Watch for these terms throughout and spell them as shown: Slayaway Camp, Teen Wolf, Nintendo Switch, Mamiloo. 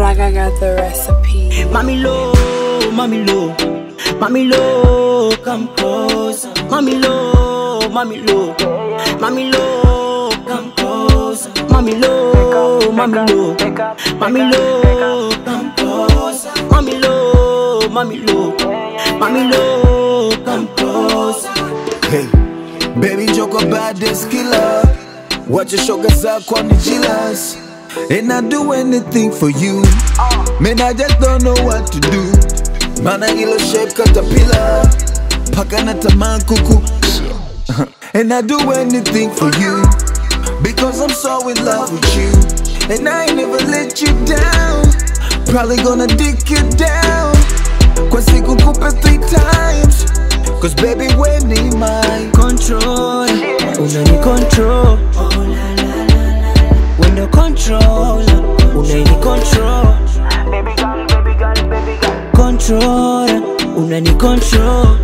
like I got the recipe. Mamiloo, Mamiloo, Mamiloo, come closer. Mamiloo, Mamiloo, Mamiloo, come closer. Mamiloo, Mamiloo, Mamiloo, come closer. Mamiloo, Mamiloo, Mamiloo, come closer. Hey, baby, joke about this killer. Watch your shoulders up, call me jealous. And I do anything for you. Man, I just don't know what to do. Man, I yellow shape caterpillar. Pakanata man cuckoo. And I do anything for you, because I'm so in love with you. And I ain't never let you down. Probably gonna dig you down. Kwasi kukupe 3 times. Cause baby, we need my control. Unani control. Window control. Unani control. Baby girl, baby girl, baby girl. Control. Unani control.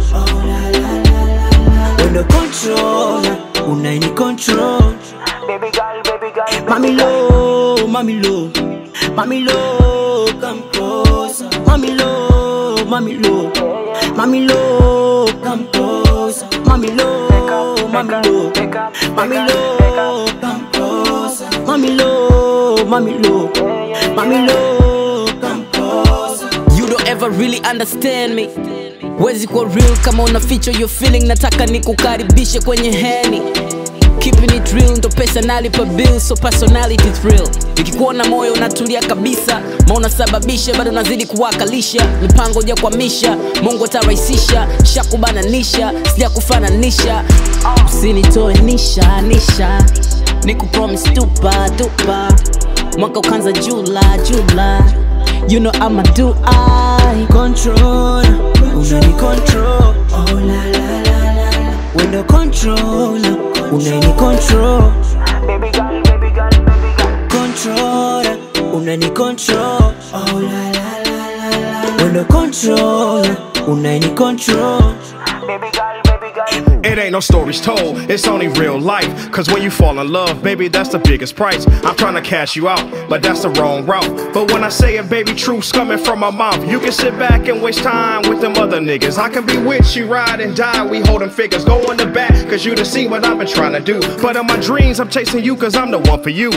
Window control. Unani control. Baby girl, baby girl. Mamiloo, Mamiloo, Mamiloo, come closer. Mamiloo, Mamiloo, Mamiloo, come closer. Mamiloo, Mamiloo, Mamiloo, come closer. Mamiloo, Mamiloo, Mamiloo, come closer. You don't ever really understand me. Wezi kwa real kama unaficha your feeling. Nataka nikukaribishe kwenye heni. Keeping it real, ndo pesa nalipa bill, so personality thrill. Nikikuona moyo unatulia kabisa, maona sababisha, bado nazidi kuwakalisha. Mipango ya kwamisha, Mungu atarahisisha. Shakubananisha, sija kufananisha. Usinitoe nisha, nisha. Niku promise dupa, dupa. Mwaka ukanza jula, jula. You know I'm a do I control, unani control. Oh la la la la. Window control. Unani control, baby girl, baby girl, baby girl. Control, unani control. Oh la la la la la. Window control, unani control, baby girl, baby girl. It ain't no stories told, it's only real life. Cause when you fall in love, baby, that's the biggest price. I'm trying to cash you out, but that's the wrong route. But when I say it, baby, truth's coming from my mouth. You can sit back and waste time with them other niggas. I can be with you, ride and die, we holding figures. Go on the back, cause you done seen what I've been trying to do. But in my dreams, I'm chasing you, cause I'm the one for you.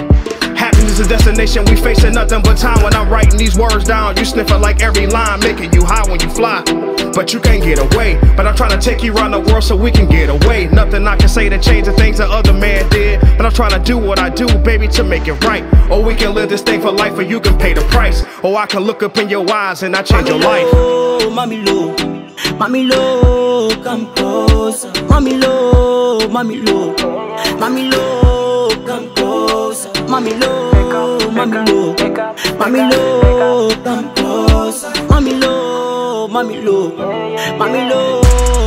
Happiness is a destination, we facing nothing but time. When I'm writing these words down, you sniffing like every line, making you high when you fly. But you can't get away, but I'm trying to take you around the world so we can get away. Nothing I can say to change the things the other man did, but I'm trying to do what I do, baby, to make it right. Or we can live this thing for life, or you can pay the price. Or I can look up in your eyes and I change your life. Mamiloo, Mamiloo, come closer. Mamiloo, Mamiloo, Mamiloo, come closer. Mamiloo, Mamiloo, Mamiloo, come closer. Mamiloo, Mamiloo, Mamiloo.